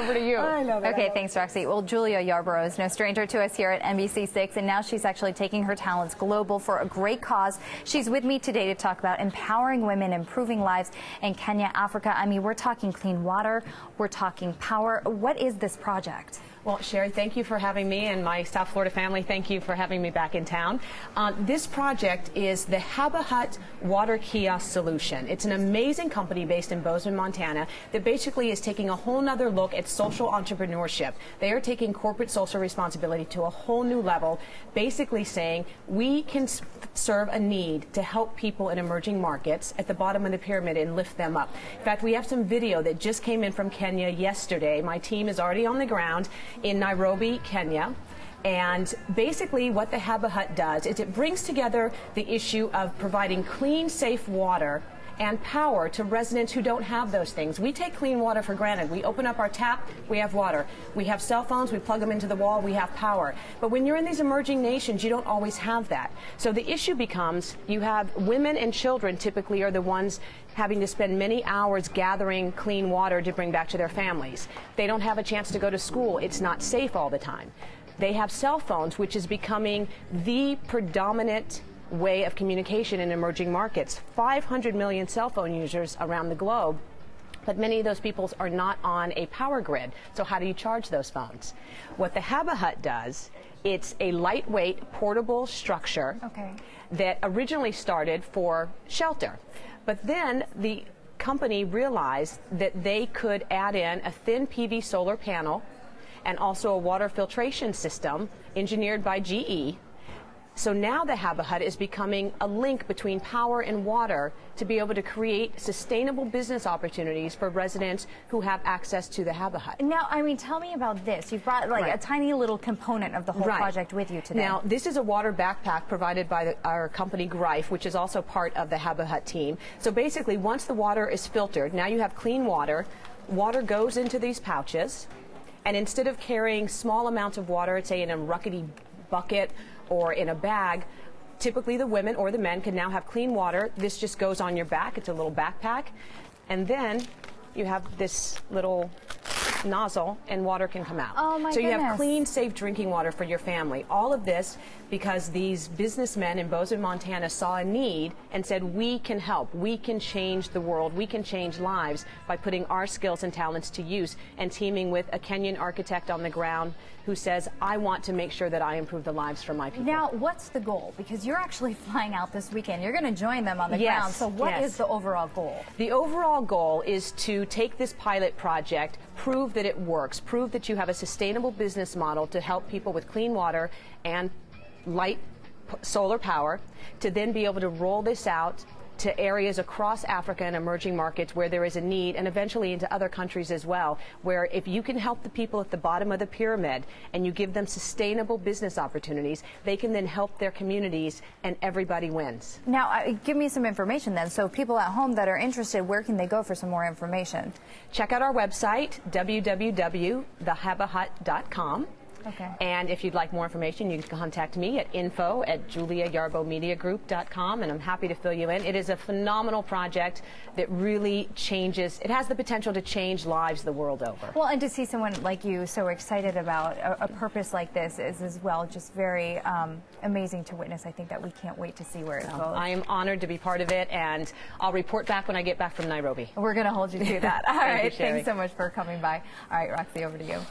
Over to you. I know that. Okay, thanks, Roxy. Well, Julia Yarbough is no stranger to us here at NBC6, and now she's actually taking her talents global for a great cause. She's with me today to talk about empowering women, improving lives in Kenya, Africa. I mean, we're talking clean water, we're talking power. What is this project? Well, Sherry, thank you for having me, and my South Florida family, thank you for having me back in town. This project is the HabiHut Water Kiosk Solution. It's an amazing company based in Bozeman, Montana, that basically is taking a whole nother look at social entrepreneurship. They are taking corporate social responsibility to a whole new level, basically saying we can serve a need to help people in emerging markets at the bottom of the pyramid and lift them up. In fact, we have some video that just came in from Kenya yesterday. My team is already on the ground in Nairobi, Kenya. And basically what the HabiHut does is it brings together the issue of providing clean, safe water and power to residents who don't have those things. We take clean water for granted. We open up our tap, we have water. We have cell phones, we plug them into the wall, we have power. But when you're in these emerging nations, you don't always have that. So the issue becomes, you have women and children typically are the ones having to spend many hours gathering clean water to bring back to their families. They don't have a chance to go to school. It's not safe all the time. They have cell phones, which is becoming the predominant way of communication in emerging markets. 500 million cell phone users around the globe, but many of those people are not on a power grid. So how do you charge those phones? What the HabiHut does, it's a lightweight, portable structure that originally started for shelter, but then the company realized that they could add in a thin PV solar panel and also a water filtration system engineered by GE. So now the HabiHut is becoming a link between power and water to be able to create sustainable business opportunities for residents who have access to the HabiHut. Now, I mean, tell me about this. You've brought like a tiny little component of the whole project with you today. Now, this is a water backpack provided by our company Greif, which is also part of the HabiHut team. So basically, once the water is filtered, now you have clean water. Water goes into these pouches, and instead of carrying small amounts of water, say in a ruckety bucket or in a bag, typically the women or the men can now have clean water. This just goes on your back. It's a little backpack. And then you have this little nozzle and water can come out. Oh my goodness. So you have clean, safe drinking water for your family. All of this because these businessmen in Bozeman, Montana saw a need and said, we can help. We can change the world. We can change lives by putting our skills and talents to use and teaming with a Kenyan architect on the ground who says, I want to make sure that I improve the lives for my people. Now, what's the goal? Because you're actually flying out this weekend. You're going to join them on the ground. So what is the overall goal? The overall goal is to take this pilot project, prove that it works, prove that you have a sustainable business model to help people with clean water and light solar power, to then be able to roll this out to areas across Africa and emerging markets where there is a need, and eventually into other countries as well, where if you can help the people at the bottom of the pyramid and you give them sustainable business opportunities, they can then help their communities and everybody wins. Now, give me some information then. So people at home that are interested, where can they go for some more information? Check out our website, www.thehabihut.com. And if you'd like more information, you can contact me at info@juliayarboughmediagroup.com, and I'm happy to fill you in. It is a phenomenal project that really changes. It has the potential to change lives the world over. Well, and to see someone like you so excited about a purpose like this is as well just very amazing to witness. I think that we can't wait to see where it goes. I am honored to be part of it, and I'll report back when I get back from Nairobi. We're going to hold you to that. All right. Thanks so much for coming by. All right, Roxy, over to you.